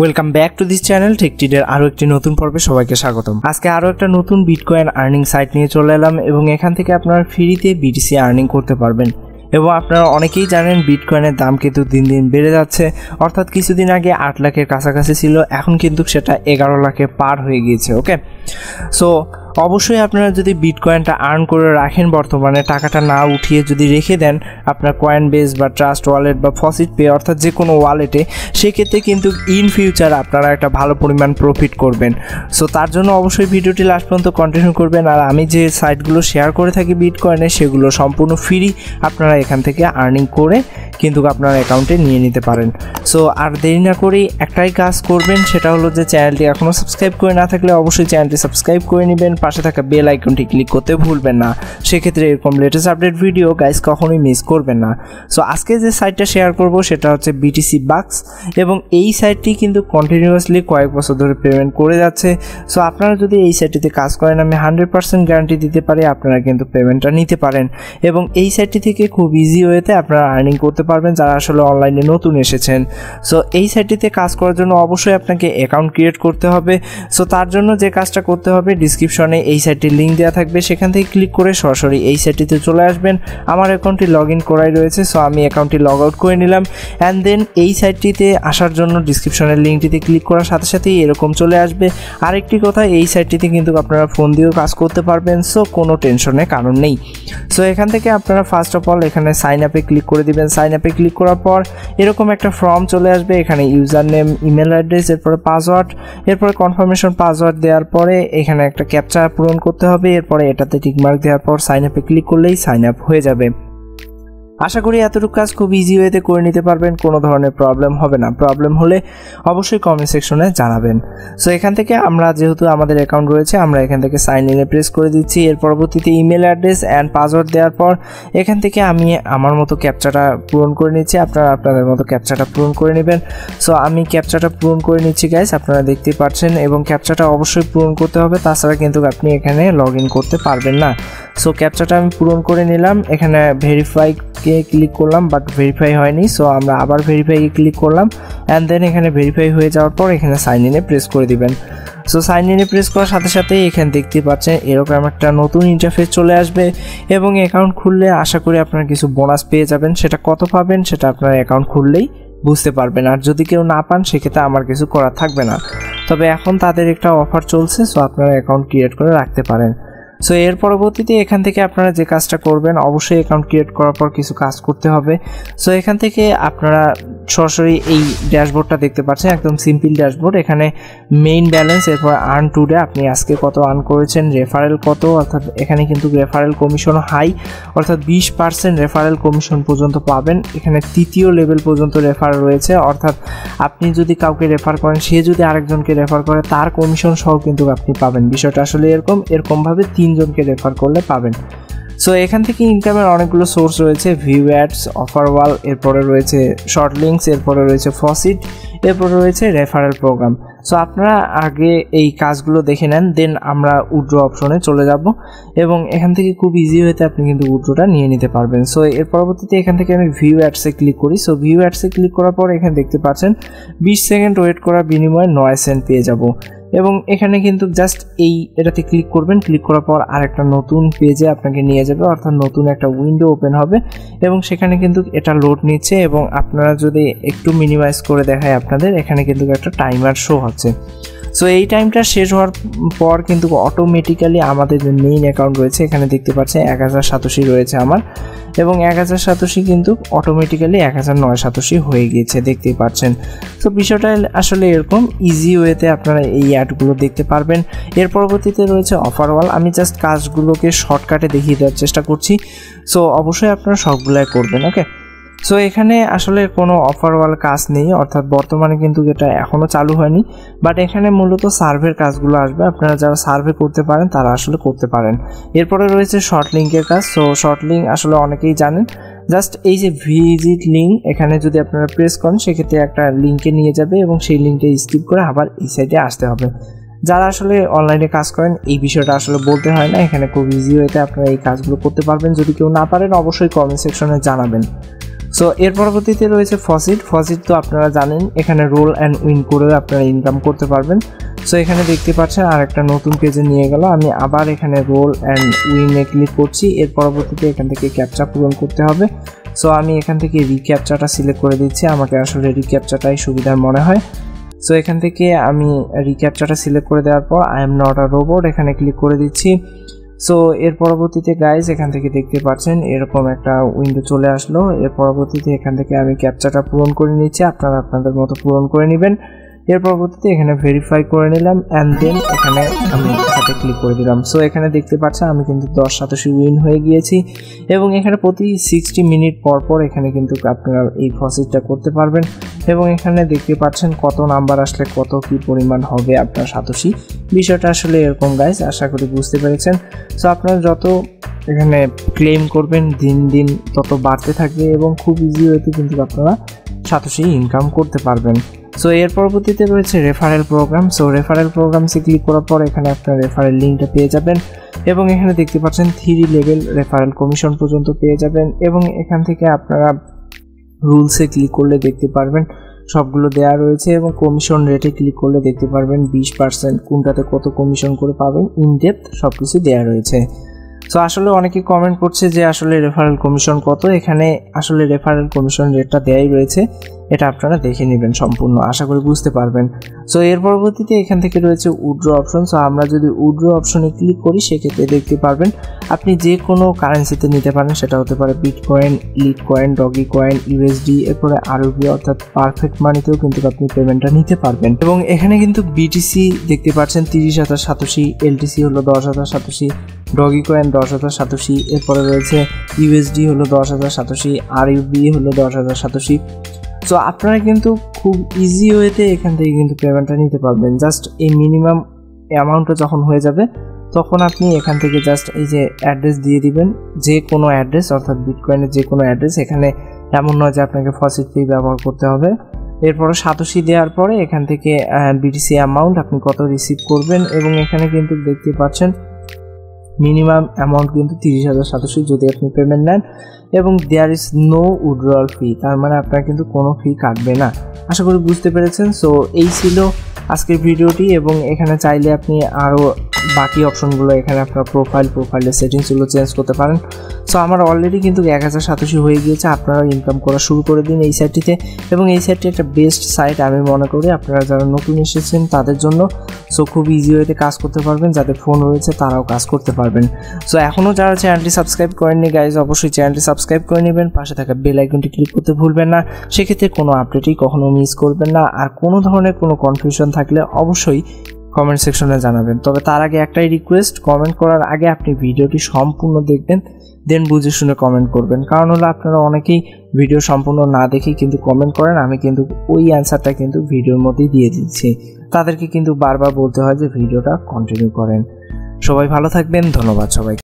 Welcome back to this channel टेकटिड एर आरो एकटी नतून पर्वे सबाइके स्वागतम। आजके आरो एकटा नतून बिटकॉइन आर्निंग साइट निये चले एलाम एबं एखान थेके आपनारा फ्रीते BTC आर्निंग करते पारबेन। এবং আপনারা অনেকেই জানেন বিটকয়েনের দাম কিন্তু দিন দিন বেড়ে যাচ্ছে, অর্থাৎ কিছুদিন আগে ৮ লাখের কাছাকাছি ছিল, এখন কিন্তু সেটা ১১ লাখে পার হয়ে গিয়েছে। ওকে, সো অবশ্যই আপনারা যদি বিটকয়েনটা আর্ন করে রাখেন, বর্তমানে টাকাটা না উঠিয়ে যদি রেখে দেন আপনার কয়েন বেস বা ট্রাস্ট ওয়ালেট বা ফসিট পে অর্থাৎ যে কোনো ওয়ালেটে, সেক্ষেত্রে কিন্তু ইন ফিউচার আপনারা একটা ভালো পরিমাণ প্রফিট করবেন। সো তার জন্য অবশ্যই ভিডিওটি লাস্ট পর্যন্ত কন্টিনিউ করবেন। আর আমি যে সাইটগুলো শেয়ার করে থাকি বিটকয়েনে, সেগুলো সম্পূর্ণ ফ্রি, আপনারা এখান থেকে আর্নিং করে কিন্তু আপনার অ্যাকাউন্টে নিয়ে নিতে পারেন। সো আর দেরি না করেই একটাই কাজ করবেন, সেটা হলো যে চ্যানেলটি এখনও সাবস্ক্রাইব করে না থাকলে অবশ্যই চ্যানেলটি সাবস্ক্রাইব করে নেবেন, পাশে থাকা বেল আইকনটি ক্লিক করতে ভুলবেন না, সেক্ষেত্রে এরকম লেটেস্ট আপডেট ভিডিও গাইজ কখনোই মিস করবেন না। সো আজকে যে সাইটটা শেয়ার করব সেটা হচ্ছে BTC বাক্স, এবং এই সাইটটি কিন্তু কন্টিনিউয়াসলি কয়েক বছর ধরে পেমেন্ট করে যাচ্ছে। সো আপনারা যদি এই সাইটটিতে কাজ করেন, আমি 100% গ্যারান্টি দিতে পারি আপনারা কিন্তু পেমেন্টটা নিতে পারেন, এবং এই সাইটটি থেকে খুব ইজি ওয়েতে আপনারা আর্নিং করতে পারবেন যারা আসলে অনলাইনে নতুন এসেছেন। সো এই সাইটটিতে কাজ করার জন্য অবশ্যই আপনাকে অ্যাকাউন্ট ক্রিয়েট করতে হবে। সো তার জন্য যে কাজটা করতে হবে, ডিসক্রিপশনে এই সাইটটির লিঙ্ক দেওয়া থাকবে, সেখান থেকে ক্লিক করে সরাসরি এই সাইটটিতে চলে আসবেন। আমার অ্যাকাউন্টটি লগ ইন করাই রয়েছে, সো আমি অ্যাকাউন্টটি লগ আউট করে নিলাম। অ্যান্ড দেন এই সাইটটিতে আসার জন্য ডিসক্রিপশনের লিঙ্কটিতে ক্লিক করার সাথে সাথেই এরকম চলে আসবে। আরেকটি কথা, এই সাইটটিতে কিন্তু আপনারা ফোন দিয়েও কাজ করতে পারবেন, সো কোনো টেনশনের কারণ নেই। সো এখান থেকে আপনারা ফার্স্ট অফ অল এখানে সাইন আপে ক্লিক করে দেবেন। সাইন আপে ক্লিক করার পর এরকম একটা ফর্ম চলে আসবে, এখানে ইউজার নেম, ইমেল অ্যাড্রেস, এরপরে পাসওয়ার্ড, এরপরে কনফার্মেশন পাসওয়ার্ড দেওয়ার পরে এখানে একটা ক্যাপচা পূরণ করতে হবে, এরপরে এটাতে টিকমার্ক দেওয়ার পর সাইন আপে ক্লিক করলেই সাইন আপ হয়ে যাবে। আশা করি এতটুকু কাজ খুব ইজি ওয়েতে করে নিতে পারবেন, কোনো ধরনের প্রবলেম হবে না। প্রবলেম হলে অবশ্যই কমেন্ট সেকশনে জানাবেন। সো এখান থেকে আমরা যেহেতু আমাদের অ্যাকাউন্ট রয়েছে, আমরা এখান থেকে সাইন ইনে প্রেস করে দিচ্ছি। এর পরবর্তীতে ইমেল অ্যাড্রেস অ্যান্ড পাসওয়ার্ড দেওয়ার পর এখান থেকে আমি আমার মতো ক্যাপচাটা পূরণ করে নিচ্ছি, আপনারা আপনাদের মতো ক্যাপচাটা পূরণ করে নেবেন। সো আমি ক্যাপচাটা পূরণ করে নিচ্ছি গাইস, আপনারা দেখতেই পাচ্ছেন, এবং ক্যাপচাটা অবশ্যই পূরণ করতে হবে, তাছাড়া কিন্তু আপনি এখানে লগ ইন করতে পারবেন না। সো ক্যাপচাটা আমি পূরণ করে নিলাম, এখানে ভেরিফাই ক্লিক করলাম, বাট ভেরিফাই হয়নি। সো আমরা আবার ভেরিফাই ক্লিক করলাম, অ্যান্ড দেন এখানে ভেরিফাই হয়ে যাওয়ার পর এখানে সাইন ইনে প্রেস করে দিবেন। সো সাইন ইনে প্রেস করার সাথে সাথে এখানে দেখতে পাচ্ছেন এরকম একটা নতুন ইন্টারফেস চলে আসবে, এবং অ্যাকাউন্ট খুললে আশা করি আপনারা কিছু বোনাস পেয়ে যাবেন। সেটা কত পাবেন সেটা আপনার অ্যাকাউন্ট খুললেই বুঝতে পারবেন, আর যদি কেউ না পান সেক্ষেত্রে আমার কিছু করার থাকবে না, তবে এখন তাদের একটা অফার চলছে। সো আপনারা অ্যাকাউন্ট ক্রিয়েট করে রাখতে পারেন। সো এর পরবর্তীতে এখান থেকে আপনারা যে কাজটা করবেন, অবশ্যই অ্যাকাউন্ট ক্রিয়েট করার পর কিছু কাজ করতে হবে। সো এখান থেকে আপনারা সরাসরি এই ড্যাশবোর্ডটা দেখতে পাচ্ছেন, একদম সিম্পল ড্যাশবোর্ড। এখানে মেইন ব্যালেন্স, এরপর আর্ন টুডে আপনি আজকে কত আর্ন করেছেন, রেফারেল কত, অর্থাৎ এখানে কিন্তু রেফারেল কমিশন হাই, অর্থাৎ 20% রেফারেল কমিশন পর্যন্ত পাবেন। এখানে তৃতীয় লেভেল পর্যন্ত রেফার রয়েছে, অর্থাৎ আপনি যদি কাউকে রেফার করেন, সে যদি আরেকজনকে রেফার করে তার কমিশন সহ কিন্তু আপনি পাবেন। বিষয়টা আসলে এরকমভাবে 3 জনকে রেফার করলে পাবেন। সো এখান থেকে ইনকামের অনেকগুলো সোর্স রয়েছে, ভিউ অ্যাডস, অফার ওয়াল, এরপরে রয়েছে শর্ট লিঙ্কস, এরপরে রয়েছে ফসিট, এরপরে রয়েছে রেফারেল প্রোগ্রাম। সো আপনারা আগে এই কাজগুলো দেখে নেন, দেন আমরা উইথড্র অপশনে চলে যাব, এবং এখান থেকে খুব ইজি হতে আপনি কিন্তু উইথড্রটা নিয়ে নিতে পারবেন। সো এর পরবর্তীতে এখান থেকে আমি ভিউ অ্যাডসে ক্লিক করি। সো ভিউ অ্যাডসে ক্লিক করার পর এখানে দেখতে পাচ্ছেন 20 সেকেন্ড ওয়েট করার বিনিময়ে 9 সেন্ট পেয়ে যাব, এবং এখানে কিন্তু জাস্ট এটাতে ক্লিক করবেন। ক্লিক করার পর আরেকটা নতুন পেজে আপনাকে নিয়ে যাবে, অর্থাৎ নতুন একটা উইন্ডো ওপেন হবে, এবং সেখানে কিন্তু এটা লোড নিচ্ছে। এবং আপনারা যদি একটু মিনিমাইজ করে দেখায় আপনাদের, এখানে কিন্তু একটা টাইমার শো হচ্ছে। সো এই টাইমটা শেষ হওয়ার পর কিন্তু অটোমেটিক্যালি আমাদের যে মেইন অ্যাকাউন্ট রয়েছে, এখানে দেখতে পাচ্ছেন 1087 রয়েছে আমার, এবং 1087 কিন্তু অটোমেটিক্যালি 1987 হয়ে গিয়েছে, দেখতেই পাচ্ছেন। সো বিষয়টা আসলে এরকম ইজি ওয়েতে আপনারা এই অ্যাডগুলো দেখতে পারবেন। এর পরবর্তীতে রয়েছে অফারওয়াল, আমি জাস্ট কাজগুলোকে শর্টকাটে দেখিয়ে দেওয়ার চেষ্টা করছি, সো অবশ্যই আপনারা সবগুলাই করবেন। ওকে, সো এখানে আসলে কোনো অফারওয়াল কাজ নেই, অর্থাৎ বর্তমানে কিন্তু এটা এখনও চালু হয়নি, বাট এখানে মূলত সার্ভের কাজগুলো আসবে, আপনারা যারা সার্ভে করতে পারেন তারা আসলে করতে পারেন। এরপরে রয়েছে শর্ট লিঙ্কের কাজ। সো শর্ট লিঙ্ক আসলে অনেকেই জানেন, জাস্ট এই যে ভিজিট লিঙ্ক, এখানে যদি আপনারা প্রেস করেন সেক্ষেত্রে একটা লিঙ্কে নিয়ে যাবে, এবং সেই লিঙ্কে স্কিপ করে আবার এই সাইডে আসতে হবে। যারা আসলে অনলাইনে কাজ করেন এই বিষয়টা আসলে বলতে হয় না, এখানে খুব ইজি ওয়েতে আপনারা এই কাজগুলো করতে পারবেন। যদি কেউ না পারেন অবশ্যই কমেন্ট সেকশনে জানাবেন। সো सो एर परवर्तीते रयेছে ফসিট ফসিট तो আপনারা জানেন এখানে রোল এন্ড উইন করে আপনারা ইনকাম করতে পারবেন। সো এখানে দেখতে পাচ্ছেন আরেকটা নতুন পেজে নিয়ে গেল। আমি আবার এখানে রোল এন্ড উইনে ক্লিক করছি। এর পরবর্তীতে এখান থেকে ক্যাপচা পূরণ করতে হবে। সো আমি এখান থেকে রিক্যাপচাটা সিলেক্ট করে দিচ্ছি, আমাকে আসলে রিক্যাপচাটাই সুবিধার মনে হয়। সো এখান থেকে আমি রিক্যাপচাটা সিলেক্ট করে দেওয়ার পর I am not a robot এখানে ক্লিক করে দিচ্ছি। সো এর পরবর্তীতে গাইজ এখান থেকে দেখতে পাচ্ছেন এরকম একটা উইন্ডো চলে আসলো। এর পরবর্তীতে এখান থেকে আমি ক্যাপচাটা পূরণ করে নিচ্ছি, আপনারা আপনাদের মতো পূরণ করে নেবেন। এর পরবর্তীতে এখানে ভেরিফাই করে নিলাম অ্যান্ড দেন এখানে আমি হাতে ক্লিক করে দিলাম। সো এখানে দেখতে পাচ্ছেন আমি কিন্তু 10 সাতাশি উইন হয়ে গিয়েছি এবং এখানে প্রতি 60 মিনিট পর এখানে কিন্তু আপনারা এই ফসিটটা করতে পারবেন এবং এখানে দেখতে পাচ্ছেন কত নাম্বার আসলে কত কি পরিমাণ হবে আপনার সাতাশি। বিষয়টা আসলে এরকম গাইজ, আশা করি বুঝতে পেরেছেন। সো আপনারা যত এখানে ক্লেম করবেন দিন দিন তত বাড়তে থাকবে এবং খুব ইজি ওয়েতে কিন্তু আপনারা সাতাশি ইনকাম করতে পারবেন। সো এর পরবর্তীতে রয়েছে রেফারেল প্রোগ্রাম। সো রেফারেল প্রোগ্রামসে ক্লিক করার পর এখানে আপনার রেফারেল লিঙ্কটা পেয়ে যাবেন এবং এখানে দেখতে পাচ্ছেন 3 লেভেল রেফারেল কমিশন পর্যন্ত পেয়ে যাবেন এবং এখান থেকে আপনারা রুলসে ক্লিক করলে দেখতে পারবেন সবগুলো দেওয়া রয়েছে এবং কমিশন রেটে ক্লিক করলে দেখতে পারবেন 20% কোনটাতে কত কমিশন করে পাবেন, ইনডেপথ সব কিছু দেওয়া রয়েছে। সো আসলে অনেকে কমেন্ট করছে যে আসলে রেফারেল কমিশন কত, এখানে আসলে রেফারেল কমিশন রেটটা দেয়াই রয়েছে, এটা আপনারা দেখে নেবেন সম্পূর্ণ, আশা করি বুঝতে পারবেন। সো এর পরবর্তীতে এখান থেকে রয়েছে উইথড্র অপশন। সো আমরা যদি উইথড্র অপশনে ক্লিক করি সেক্ষেত্রে দেখতে পারবেন আপনি যে কোনো কারেন্সিতে নিতে পারেন, সেটা হতে পারে bitcoin, Litecoin, Dogecoin, USD, এরপরে আরবি অর্থাৎ পারফেক্ট মানিতেও কিন্তু আপনি পেমেন্টটা নিতে পারবেন এবং এখানে কিন্তু বিটিসি দেখতে পাচ্ছেন 30,087, এলটিসি হলো 10,087, ডগি কয়েন 10,087, এরপরে রয়েছে ইউএসডি হলো 10,087, আরইউবি হলো 10,087। সো আপনারা কিন্তু খুব ইজি ওয়েতে এখান থেকে কিন্তু পেমেন্টটা নিতে পারবেন। জাস্ট এই মিনিমাম অ্যামাউন্টটা যখন হয়ে যাবে তখন আপনি এখান থেকে জাস্ট এই যে অ্যাড্রেস দিয়ে দিবেন, যে কোনো অ্যাড্রেস অর্থাৎ বিটকয়েনের যে কোনো অ্যাড্রেস, এখানে এমন নয় যে আপনাকে ফসিট পে ব্যবহার করতে হবে। এরপরে সাতাশি দেওয়ার পরে এখান থেকে বিটিসি অ্যামাউন্ট আপনি কত রিসিভ করবেন এবং এখানে কিন্তু দেখতে পাচ্ছেন মিনিমাম অ্যামাউন্ট কিন্তু 30,087 যদি আপনি পেমেন্ট নেন এবং there is no withdrawal fee, তার মানে আপনার কিন্তু কোনো ফি কাটবে না। আশা করি বুঝতে পেরেছেন। সো এই ছিল আজকের ভিডিওটি এবং এখানে চাইলে আপনি আরও বাকি অপশনগুলো এখানে আপনার প্রোফাইলের সেটিংসগুলো চেঞ্জ করতে পারেন। সো আমার অলরেডি কিন্তু 1087 হয়ে গিয়েছে, আপনারা ইনকাম করা শুরু করে দিন এই সাইটটিতে এবং এই সাইটটি একটা বেস্ট সাইট আমি মনে করি আপনারা যারা নতুন এসেছেন তাদের জন্য। সো খুব ইজি ওয়েতে কাজ করতে পারবেন, যাদের ফোন রয়েছে তারাও কাজ করতে পারবেন। সো এখনও যারা চ্যানেলটি সাবস্ক্রাইব করেননি গাইজ অবশ্যই চ্যানেলটি সাবস্ক্রাইব করে নেবেন, পাশে থাকা বেল আইকনটি ক্লিক করতে ভুলবেন না, সেক্ষেত্রে কোনো আপডেটই কখনো মিস করবেন না। আর কোনো ধরনের কোনো কনফিউশন থাকলে অবশ্যই কমেন্ট সেকশনে জানাবেন। তবে তার আগে একটাই রিকোয়েস্ট, কমেন্ট করার আগে আপনি ভিডিওটি সম্পূর্ণ দেখবেন, দেন বুঝে শুনে কমেন্ট করবেন। কারণ হলো আপনারা অনেকেই ভিডিও সম্পূর্ণ না দেখেই কিন্তু কমেন্ট করেন, আমি কিন্তু ওই অ্যান্সারটা কিন্তু ভিডিওর মধ্যেই দিয়ে দিচ্ছি, তাদেরকে কিন্তু বারবার বলতে হয় যে ভিডিওটা কন্টিনিউ করেন। সবাই ভালো থাকবেন, ধন্যবাদ সবাই।